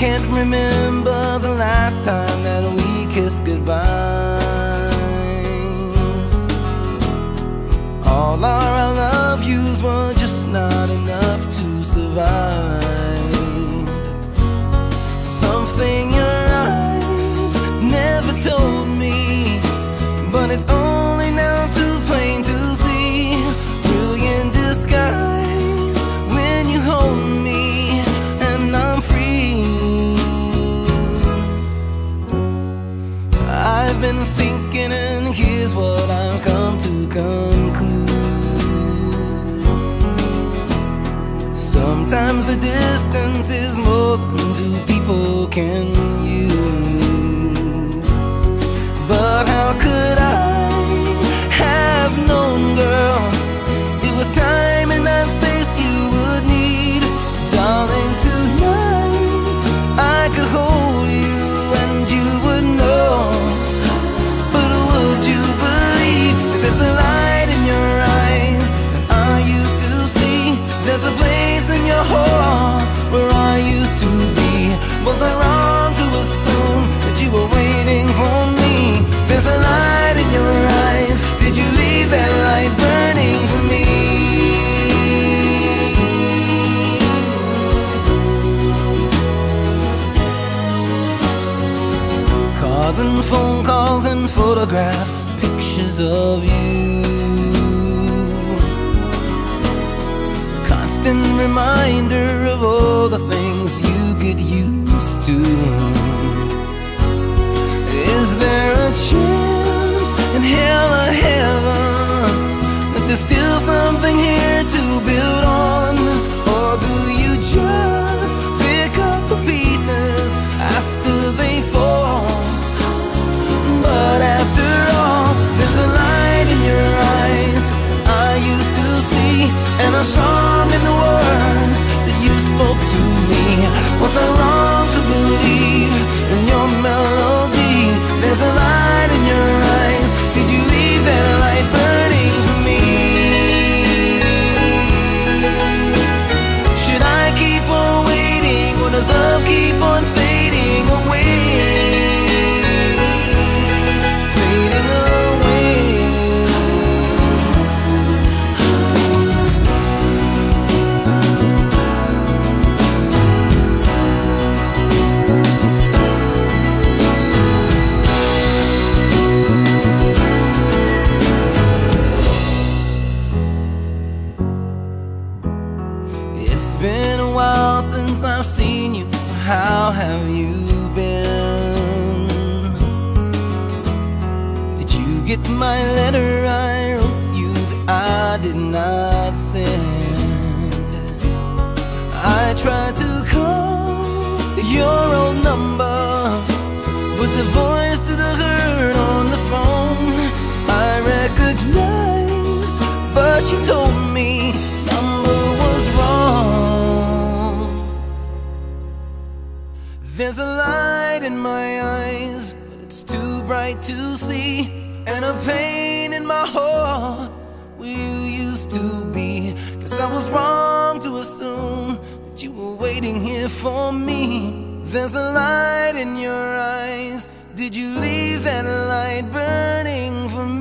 can't remember the last time that we kissed goodbye. All our I love yous were just not enough to survive. Something your eyes never told me, but it's only now too plain to see. Brilliant disguise when you hold me, and I'm free. I've been thinking, and here's what I've come to conclude. Sometimes the distance is more than two people can use. But how could I and phone calls and photograph pictures of you? A constant reminder of all the things you get used to. Is there a chance in hell or heaven that there's still something here to build on? Or do you just pick up the pieces after they fall? But after all, there's a light in your eyes I used to see, and a song in the words that you spoke to me. Was I wrong to believe in your melody? There's a light in your eyes. Did you leave that light burning for me? Should I keep on waiting, or does love keep on fading away? It's been a while since I've seen you, so how have you been? Did you get my letter I wrote you that I did not send? I tried to call your old number, but the voice that I heard on the phone I recognized, but she told me there's a light in my eyes, it's too bright to see, and a pain in my heart where you used to be. 'Cause I was wrong to assume that you were waiting here for me. There's a light in your eyes. Did you leave that light burning for me?